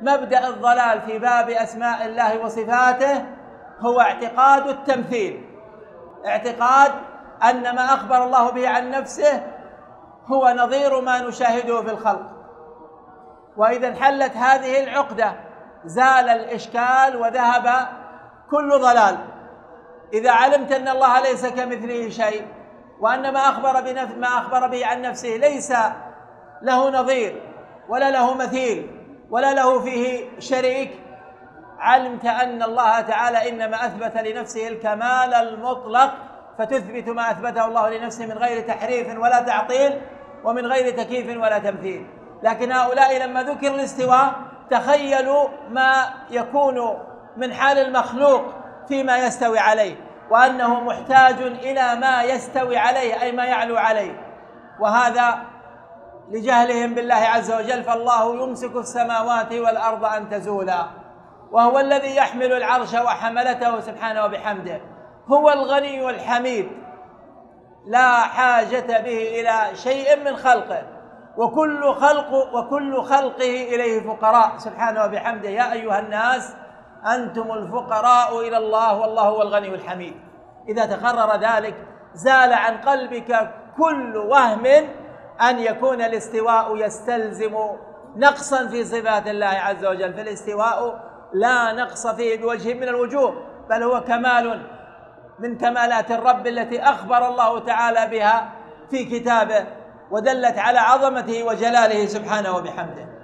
مبدأ الضلال في باب أسماء الله وصفاته هو اعتقاد التمثيل، اعتقاد أن ما أخبر الله به عن نفسه هو نظير ما نشاهده في الخلق. وإذا انحلت هذه العقدة زال الإشكال وذهب كل ضلال. إذا علمت أن الله ليس كمثله شيء، وأن ما أخبر به عن نفسه ليس له نظير ولا له مثيل ولا له فيه شريك، علمت أن الله تعالى إنما أثبت لنفسه الكمال المطلق، فتثبت ما أثبته الله لنفسه من غير تحريف ولا تعطيل ومن غير تكييف ولا تمثيل. لكن هؤلاء لما ذكر الاستواء تخيلوا ما يكون من حال المخلوق فيما يستوي عليه، وأنه محتاج إلى ما يستوي عليه أي ما يعلو عليه، وهذا لجهلهم بالله عز وجل. فالله يمسك السماوات والأرض أن تزولا وهو الذي يحمل العرش وحملته سبحانه وبحمده، هو الغني الحميد، لا حاجة به إلى شيء من خلقه، وكل خلقه إليه فقراء سبحانه وبحمده. يا أيها الناس أنتم الفقراء إلى الله والله هو الغني الحميد. إذا تقرر ذلك زال عن قلبك كل وهم أن يكون الاستواء يستلزم نقصا في صفات الله عز وجل، فالاستواء لا نقص فيه بوجه من الوجوه، بل هو كمال من كمالات الرب التي أخبر الله تعالى بها في كتابه ودلت على عظمته وجلاله سبحانه وبحمده.